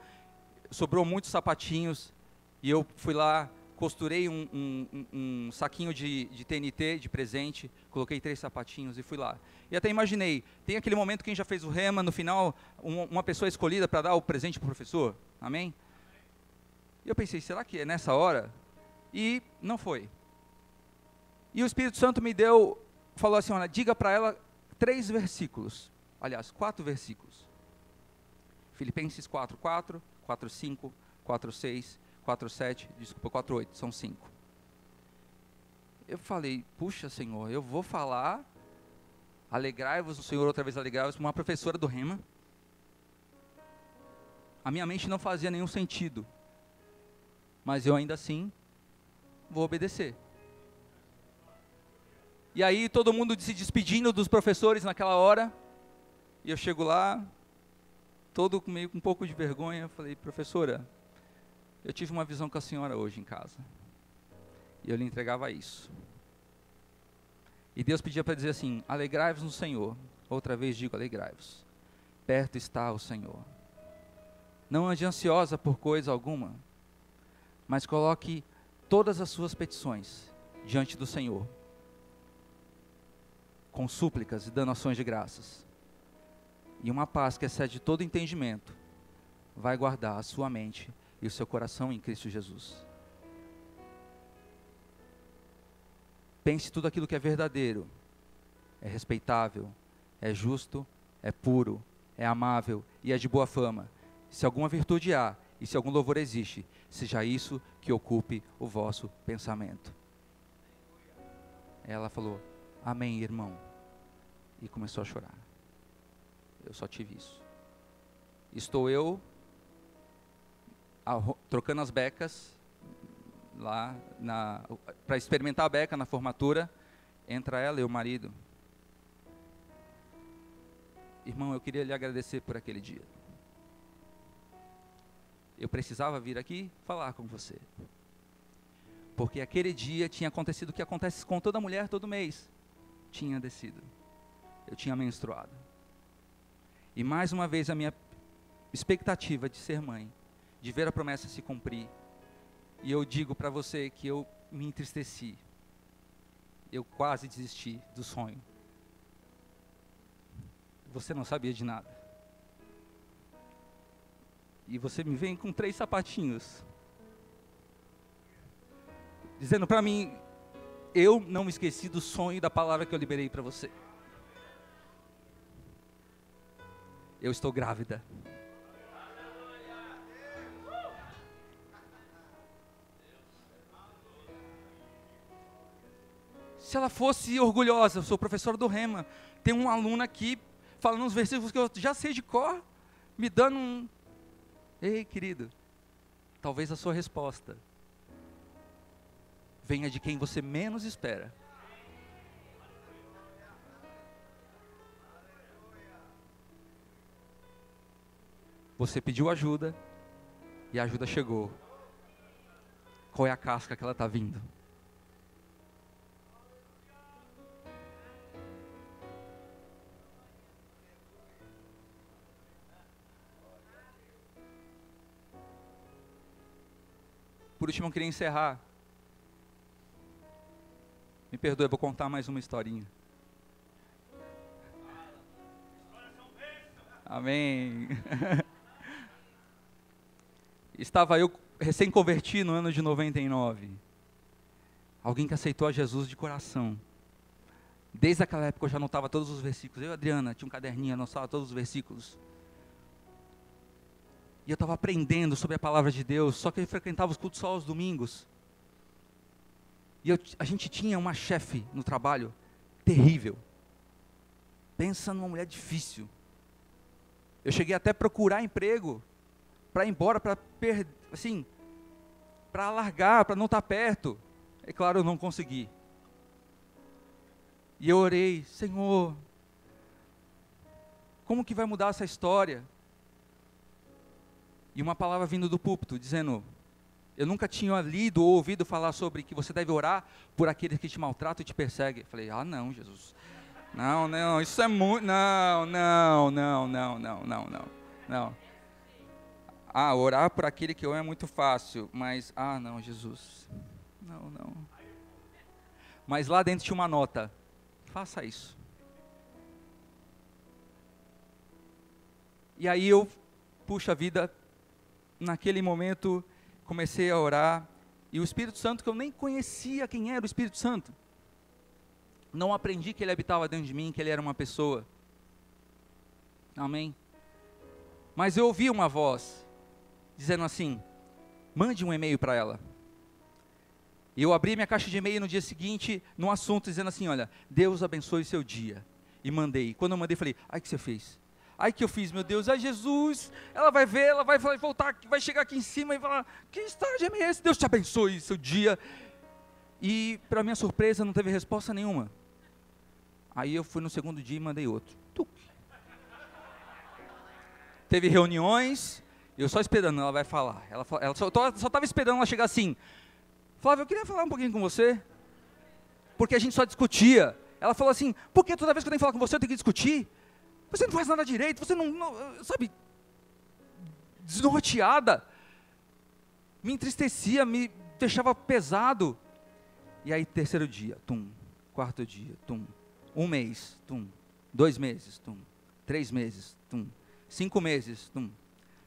sobrou muitos sapatinhos, e eu fui lá, costurei um saquinho de TNT, de presente, coloquei 3 sapatinhos e fui lá. E até imaginei, tem aquele momento, quem já fez o RHEMA, no final, uma pessoa escolhida para dar o presente para o professor, amém? E eu pensei, será que é nessa hora? E não foi. E o Espírito Santo falou assim, olha, diga para ela 3 versículos, aliás, 4 versículos. Filipenses 4:4, 4:5, 4:6, 4:7, desculpa, 4:8, são 5. Eu falei, puxa Senhor, eu vou falar, alegrai-vos, o Senhor outra vez alegrai-vos, para uma professora do RHEMA. A minha mente não fazia nenhum sentido, mas eu ainda assim vou obedecer. E aí todo mundo se despedindo dos professores naquela hora, e eu chego lá, todo meio com um pouco de vergonha, eu falei, professora, eu tive uma visão com a senhora hoje em casa. E eu lhe entregava isso. E Deus pedia para dizer assim, alegrai-vos no Senhor. Outra vez digo, alegrai-vos. Perto está o Senhor. Não ande ansiosa por coisa alguma, mas coloque todas as suas petições diante do Senhor. Com súplicas e dando ações de graças. E uma paz que excede todo entendimento, vai guardar a sua mente e o seu coração em Cristo Jesus. Pense tudo aquilo que é verdadeiro, é respeitável, é justo, é puro, é amável e é de boa fama. Se alguma virtude há e se algum louvor existe, seja isso que ocupe o vosso pensamento. Ela falou, amém, irmão. E começou a chorar. Eu só tive isso. Estou eu trocando as becas lá para experimentar a beca na formatura, entra ela e o marido. Irmão, eu queria lhe agradecer por aquele dia. Eu precisava vir aqui falar com você. Porque aquele dia tinha acontecido o que acontece com toda mulher todo mês. Tinha descido. Eu tinha menstruado. E mais uma vez a minha expectativa de ser mãe, de ver a promessa se cumprir, e eu digo para você que eu me entristeci, eu quase desisti do sonho, você não sabia de nada, e você me vem com 3 sapatinhos, dizendo para mim, eu não me esqueci do sonho e da palavra que eu liberei para você, eu estou grávida. Se ela fosse orgulhosa, eu sou professora do RHEMA, tem um aluno aqui falando uns versículos que eu já sei de cor, me dando um... Ei, querido, talvez a sua resposta venha de quem você menos espera. Você pediu ajuda, e a ajuda chegou. Qual é a casca que ela está vindo? Por último, eu queria encerrar. Me perdoe, eu vou contar mais uma historinha. Amém. Estava eu recém-converti no ano de 99. Alguém que aceitou a Jesus de coração. Desde aquela época eu já anotava todos os versículos. Eu e a Adriana, tinha um caderninho, anotava todos os versículos. E eu estava aprendendo sobre a palavra de Deus, só que eu frequentava os cultos só aos domingos. E a gente tinha uma chefe no trabalho, terrível. Pensa numa mulher difícil. Eu cheguei até a procurar emprego, para ir embora, para assim, para largar, para não estar perto. É claro, eu não consegui. E eu orei, Senhor, como que vai mudar essa história? E uma palavra vindo do púlpito, dizendo, eu nunca tinha lido ou ouvido falar sobre que você deve orar por aqueles que te maltratam e te perseguem. Eu falei, ah não, Jesus, não, não, isso é muito, não, não, não, não, não, não, não, não. Ah, orar por aquele que eu amo é muito fácil, mas, ah não, Jesus, não, não. Mas lá dentro tinha uma nota, faça isso. E aí eu, puxa vida, naquele momento comecei a orar, e o Espírito Santo, que eu nem conhecia quem era o Espírito Santo, não aprendi que ele habitava dentro de mim, que ele era uma pessoa. Amém? Mas eu ouvi uma voz dizendo assim, mande um e-mail para ela. E eu abri minha caixa de e-mail no dia seguinte, num assunto dizendo assim, olha, Deus abençoe seu dia. E mandei. Quando eu mandei, falei, ai que você fez? Ai que eu fiz, meu Deus, ai Jesus, ela vai ver, ela vai voltar, vai chegar aqui em cima e falar, que estágio é esse? Deus te abençoe seu dia. E para minha surpresa, não teve resposta nenhuma. Aí eu fui no segundo dia e mandei outro. Tuc. Teve reuniões, eu só esperando, ela vai falar. Ela só estava esperando ela chegar assim, Flávio, eu queria falar um pouquinho com você. Porque a gente só discutia. Ela falou assim, por que toda vez que eu tenho que falar com você, eu tenho que discutir? Você não faz nada direito, você não sabe, desnorteada. Me entristecia, me deixava pesado. E aí, terceiro dia, tum. Quarto dia, tum. Um mês, tum. 2 meses, tum. 3 meses, tum. 5 meses, tum.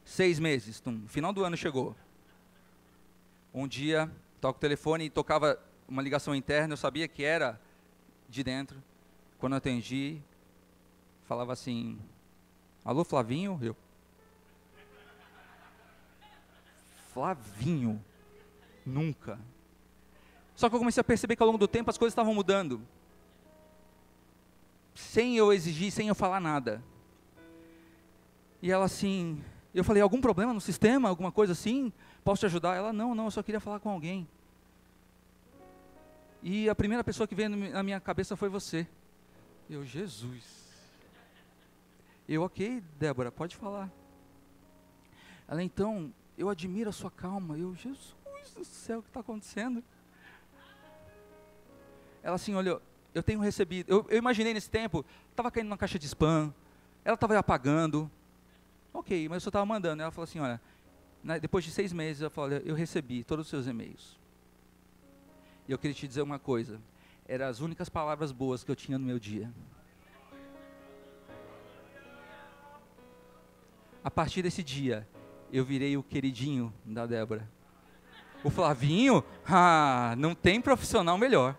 6 meses, tum. Final do ano chegou. Um dia, toco o telefone e tocava uma ligação interna, eu sabia que era de dentro. Quando eu atendi, falava assim, alô Flavinho? Eu. Flavinho? Nunca. Só que eu comecei a perceber que ao longo do tempo as coisas estavam mudando. Sem eu exigir, sem eu falar nada. E ela assim, eu falei, algum problema no sistema, alguma coisa assim? Posso te ajudar? Ela, não, não, eu só queria falar com alguém. E a primeira pessoa que veio na minha cabeça foi você. Eu, Jesus. Eu, ok, Débora, pode falar. Ela, então, eu admiro a sua calma. Eu, Jesus do céu, o que está acontecendo? Ela assim, olha, eu tenho recebido, eu imaginei nesse tempo, estava caindo na caixa de spam, ela estava apagando. Ok, mas eu só estava mandando. Ela falou assim, olha, depois de 6 meses, ela falou, eu recebi todos os seus e-mails. E eu queria te dizer uma coisa, eram as únicas palavras boas que eu tinha no meu dia. A partir desse dia, eu virei o queridinho da Débora. O Flavinho, ah, não tem profissional melhor.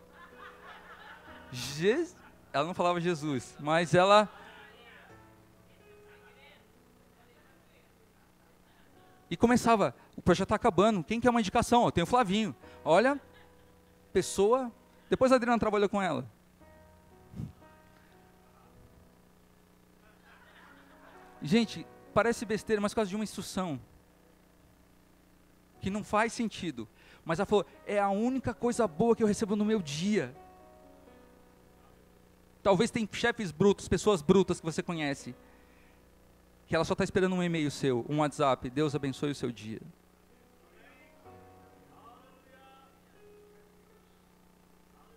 Ela não falava Jesus, mas ela... E começava, o projeto está acabando, quem quer uma indicação? Tem o Flavinho. Olha, pessoa, depois a Adriana trabalhou com ela. Gente, parece besteira, mas por causa de uma instrução, que não faz sentido. Mas ela falou, é a única coisa boa que eu recebo no meu dia. Talvez tem chefes brutos, pessoas brutas que você conhece, que ela só está esperando um e-mail seu, um WhatsApp, Deus abençoe o seu dia.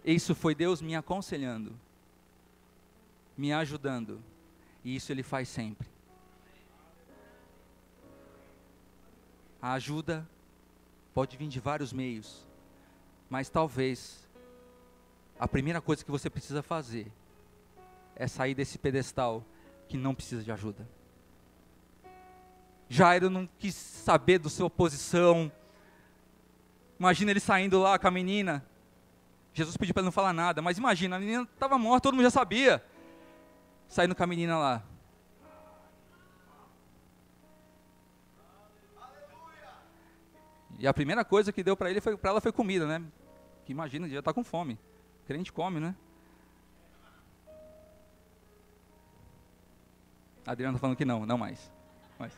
Isso foi Deus me aconselhando, me ajudando, e isso Ele faz sempre. A ajuda pode vir de vários meios, mas talvez a primeira coisa que você precisa fazer é sair desse pedestal que não precisa de ajuda. Jairo não quis saber da sua posição. Imagina ele saindo lá com a menina. Jesus pediu para ele não falar nada, mas imagina, a menina estava morta, todo mundo já sabia. Saindo com a menina lá. E a primeira coisa que deu para ele foi, para ela foi comida, né? Que imagina, já está com fome. Crente come, né? A Adriana está falando que não mais. Mas...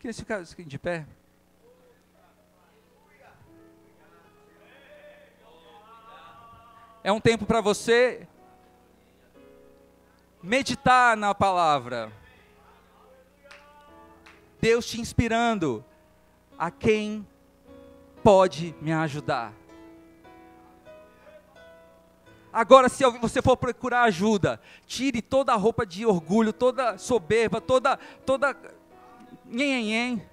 queria ficar de pé. É um tempo para você meditar na palavra. Deus te inspirando. A quem pode me ajudar? Agora, se você for procurar ajuda, tire toda a roupa de orgulho, toda soberba, toda nhenhenhen.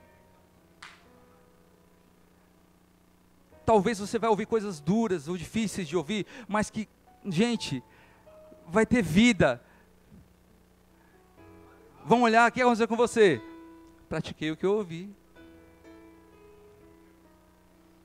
Talvez você vai ouvir coisas duras ou difíceis de ouvir, mas que, gente, vai ter vida. Vão olhar o que aconteceu com você. Pratiquei o que eu ouvi.